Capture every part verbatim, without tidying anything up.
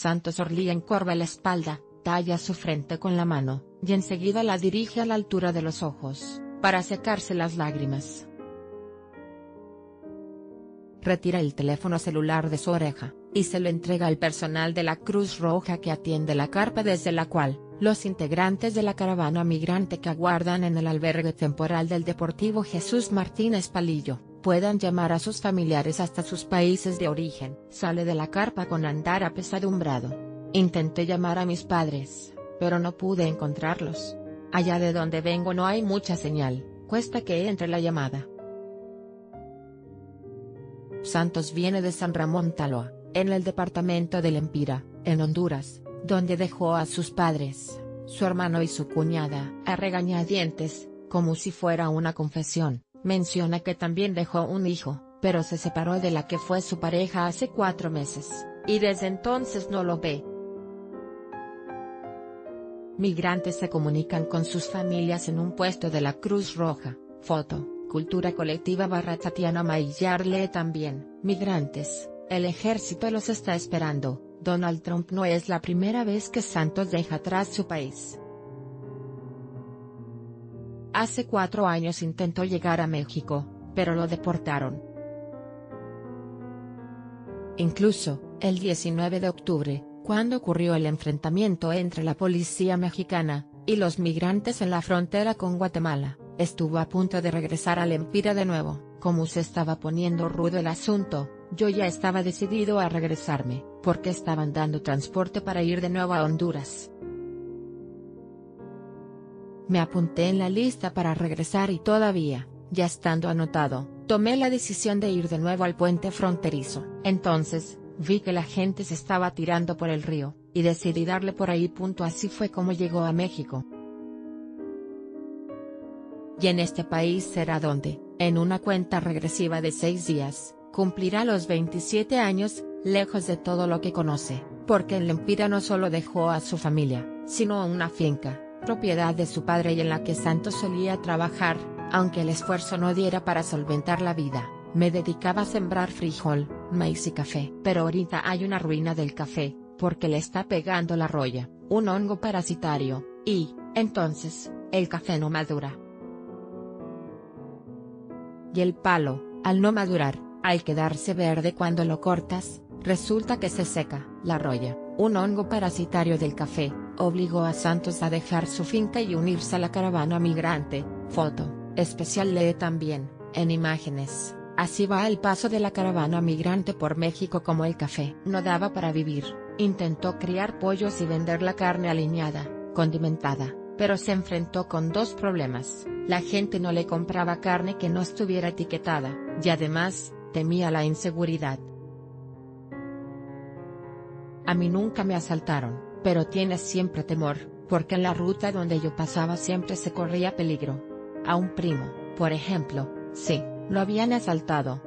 Santos Orlí encorva la espalda, talla su frente con la mano, y enseguida la dirige a la altura de los ojos, para secarse las lágrimas. Retira el teléfono celular de su oreja, y se lo entrega al personal de la Cruz Roja que atiende la carpa desde la cual, los integrantes de la caravana migrante que aguardan en el albergue temporal del Deportivo Jesús Martínez Palillo, puedan llamar a sus familiares hasta sus países de origen. Sale de la carpa con andar apesadumbrado. Intenté llamar a mis padres, pero no pude encontrarlos. Allá de donde vengo no hay mucha señal, cuesta que entre la llamada. Santos viene de San Ramón Taloa, en el departamento de Lempira, en Honduras, donde dejó a sus padres, su hermano y su cuñada. A regañadientes, como si fuera una confesión, menciona que también dejó un hijo, pero se separó de la que fue su pareja hace cuatro meses, y desde entonces no lo ve. Migrantes se comunican con sus familias en un puesto de la Cruz Roja. Foto, Cultura Colectiva barra Tatiana Maillard. Lee también, migrantes, el ejército los está esperando. Donald Trump. No es la primera vez que Santos deja atrás su país. Hace cuatro años intentó llegar a México, pero lo deportaron. Incluso, el diecinueve de octubre, cuando ocurrió el enfrentamiento entre la policía mexicana y los migrantes en la frontera con Guatemala, estuvo a punto de regresar a Lempira de nuevo. Como se estaba poniendo rudo el asunto, yo ya estaba decidido a regresarme, porque estaban dando transporte para ir de nuevo a Honduras. Me apunté en la lista para regresar y todavía, ya estando anotado, tomé la decisión de ir de nuevo al puente fronterizo. Entonces, vi que la gente se estaba tirando por el río, y decidí darle por ahí. Punto. Así fue como llegó a México. Y en este país será donde, en una cuenta regresiva de seis días, cumplirá los veintisiete años, lejos de todo lo que conoce, porque en Lempira no solo dejó a su familia, sino a una finca, propiedad de su padre y en la que Santos solía trabajar. Aunque el esfuerzo no diera para solventar la vida, me dedicaba a sembrar frijol, maíz y café. Pero ahorita hay una ruina del café, porque le está pegando la roya, un hongo parasitario, y, entonces, el café no madura. Y el palo, al no madurar, al quedarse verde cuando lo cortas, resulta que se seca. La roya, un hongo parasitario del café, obligó a Santos a dejar su finca y unirse a la caravana migrante. Foto, especial. Lee también, en imágenes, así va el paso de la caravana migrante por México. Como el café no daba para vivir, intentó criar pollos y vender la carne aliñada, condimentada, pero se enfrentó con dos problemas: la gente no le compraba carne que no estuviera etiquetada, y además, temía la inseguridad. A mí nunca me asaltaron, pero tienes siempre temor, porque en la ruta donde yo pasaba siempre se corría peligro. A un primo, por ejemplo, sí, lo habían asaltado.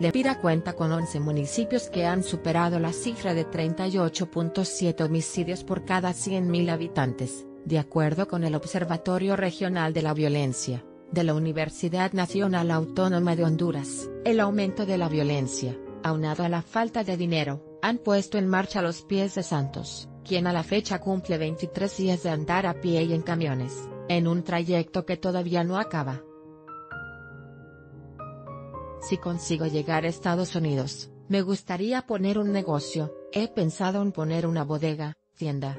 Lempira cuenta con once municipios que han superado la cifra de treinta y ocho punto siete homicidios por cada cien mil habitantes, de acuerdo con el Observatorio Regional de la Violencia, de la Universidad Nacional Autónoma de Honduras. El aumento de la violencia, aunado a la falta de dinero, han puesto en marcha los pies de Santos, quien a la fecha cumple veintitrés días de andar a pie y en camiones, en un trayecto que todavía no acaba. Si consigo llegar a Estados Unidos, me gustaría poner un negocio. He pensado en poner una bodega, tienda.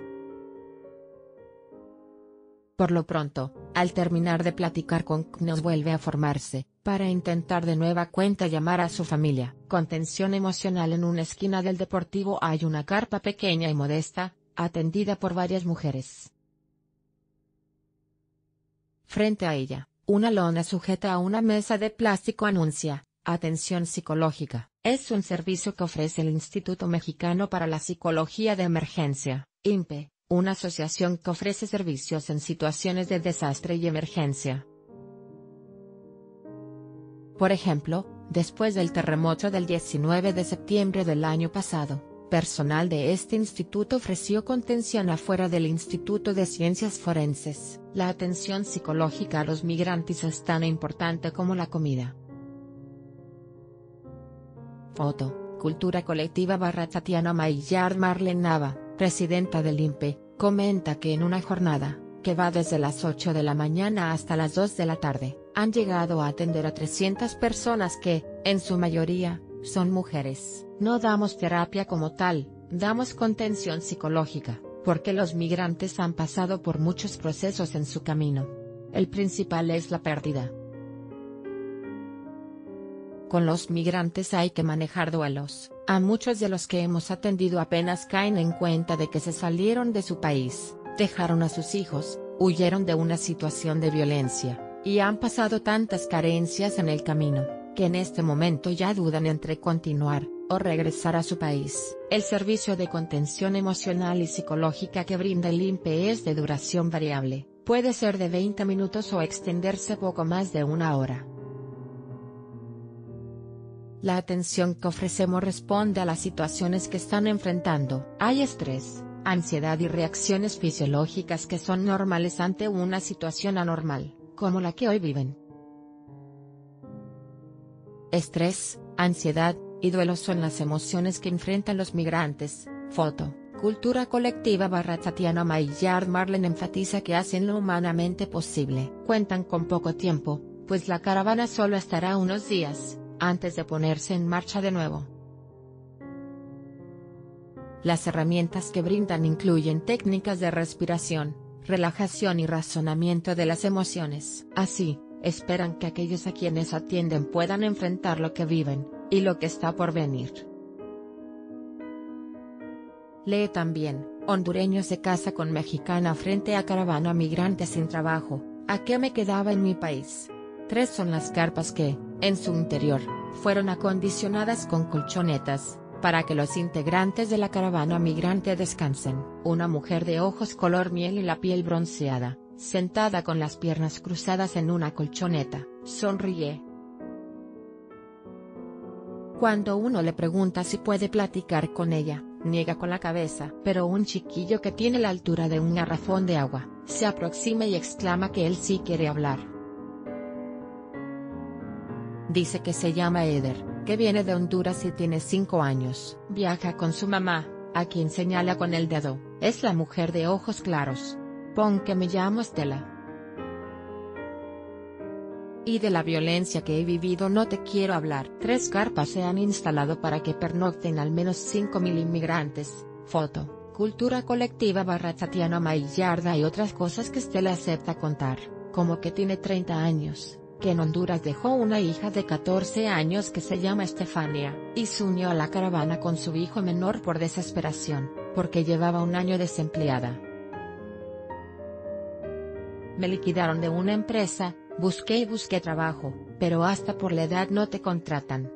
Por lo pronto, al terminar de platicar con Knox, vuelve a formarse, para intentar de nueva cuenta llamar a su familia. Con tensión emocional. En una esquina del Deportivo hay una carpa pequeña y modesta, atendida por varias mujeres. Frente a ella, una lona sujeta a una mesa de plástico anuncia, atención psicológica. Es un servicio que ofrece el Instituto Mexicano para la Psicología de Emergencia, I N P E. Una asociación que ofrece servicios en situaciones de desastre y emergencia. Por ejemplo, después del terremoto del diecinueve de septiembre del año pasado, personal de este instituto ofreció contención afuera del Instituto de Ciencias Forenses. La atención psicológica a los migrantes es tan importante como la comida. Foto, Cultura Colectiva barra Tatiana Maillard. Marlen Nava, presidenta del I N P E, comenta que en una jornada, que va desde las ocho de la mañana hasta las dos de la tarde, han llegado a atender a trescientas personas que, en su mayoría, son mujeres. No damos terapia como tal, damos contención psicológica, porque los migrantes han pasado por muchos procesos en su camino. El principal es la pérdida. Con los migrantes hay que manejar duelos. A muchos de los que hemos atendido apenas caen en cuenta de que se salieron de su país, dejaron a sus hijos, huyeron de una situación de violencia, y han pasado tantas carencias en el camino, que en este momento ya dudan entre continuar, o regresar a su país. El servicio de contención emocional y psicológica que brinda el I N P E es de duración variable, puede ser de veinte minutos o extenderse poco más de una hora. La atención que ofrecemos responde a las situaciones que están enfrentando. Hay estrés, ansiedad y reacciones fisiológicas que son normales ante una situación anormal, como la que hoy viven. Estrés, ansiedad y duelo son las emociones que enfrentan los migrantes. Foto. Cultura Colectiva barra Tatiana Maillard. Marlen enfatiza que hacen lo humanamente posible. Cuentan con poco tiempo, pues la caravana solo estará unos días, antes de ponerse en marcha de nuevo. Las herramientas que brindan incluyen técnicas de respiración, relajación y razonamiento de las emociones. Así, esperan que aquellos a quienes atienden puedan enfrentar lo que viven, y lo que está por venir. Lee también, hondureño se casa con mexicana frente a caravana migrante sin trabajo. ¿A qué me quedaba en mi país? Tres son las carpas que, en su interior, fueron acondicionadas con colchonetas, para que los integrantes de la caravana migrante descansen. Una mujer de ojos color miel y la piel bronceada, sentada con las piernas cruzadas en una colchoneta, sonríe. Cuando uno le pregunta si puede platicar con ella, niega con la cabeza. Pero un chiquillo que tiene la altura de un garrafón de agua, se aproxima y exclama que él sí quiere hablar. Dice que se llama Eder, que viene de Honduras y tiene cinco años. Viaja con su mamá, a quien señala con el dedo. Es la mujer de ojos claros. Pon que me llamo Estela. Y de la violencia que he vivido no te quiero hablar. Tres carpas se han instalado para que pernocten al menos cinco mil inmigrantes. Foto. Cultura Colectiva barra Tatiana Maillarda. Y otras cosas que Estela acepta contar, como que tiene treinta años, que en Honduras dejó una hija de catorce años que se llama Estefanía, y se unió a la caravana con su hijo menor por desesperación, porque llevaba un año desempleada. Me liquidaron de una empresa, busqué y busqué trabajo, pero hasta por la edad no te contratan.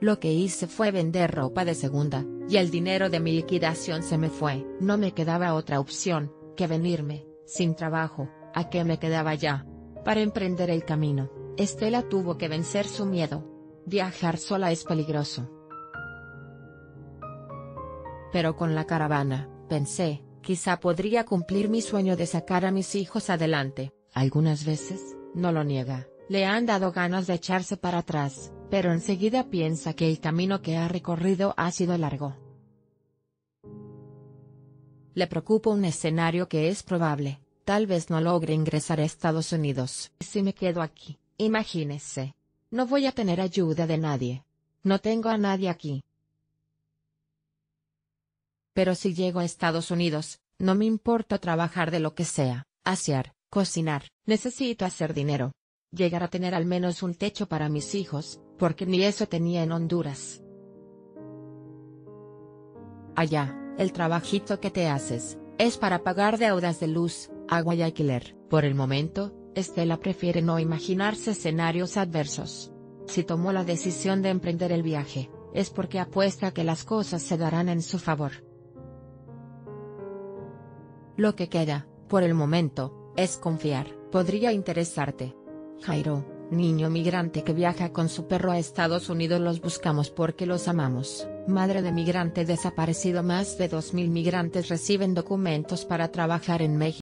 Lo que hice fue vender ropa de segunda, y el dinero de mi liquidación se me fue. No me quedaba otra opción, que venirme, sin trabajo. ¿A qué me quedaba ya? Para emprender el camino, Estela tuvo que vencer su miedo. Viajar sola es peligroso. Pero con la caravana, pensé, quizá podría cumplir mi sueño de sacar a mis hijos adelante. Algunas veces, no lo niega, le han dado ganas de echarse para atrás, pero enseguida piensa que el camino que ha recorrido ha sido largo. Le preocupa un escenario que es probable. Tal vez no logre ingresar a Estados Unidos. Si me quedo aquí, imagínese. No voy a tener ayuda de nadie. No tengo a nadie aquí. Pero si llego a Estados Unidos, no me importa trabajar de lo que sea, asear, cocinar. Necesito hacer dinero. Llegar a tener al menos un techo para mis hijos, porque ni eso tenía en Honduras. Allá, el trabajito que te haces, es para pagar deudas de luz, agua y alquiler. Por el momento, Estela prefiere no imaginarse escenarios adversos. Si tomó la decisión de emprender el viaje, es porque apuesta a que las cosas se darán en su favor. Lo que queda, por el momento, es confiar. Podría interesarte. Jairo, niño migrante que viaja con su perro a Estados Unidos. Los buscamos porque los amamos. Madre de migrante desaparecido. Más de dos mil migrantes reciben documentos para trabajar en México.